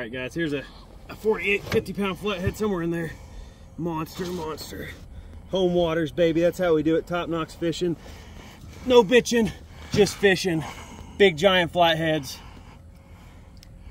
Alright guys, here's a 48, 50 pound flathead somewhere in there. Monster. Home waters, baby. That's how we do it. Top Knox Fishing. No bitching, just fishing. Big giant flatheads.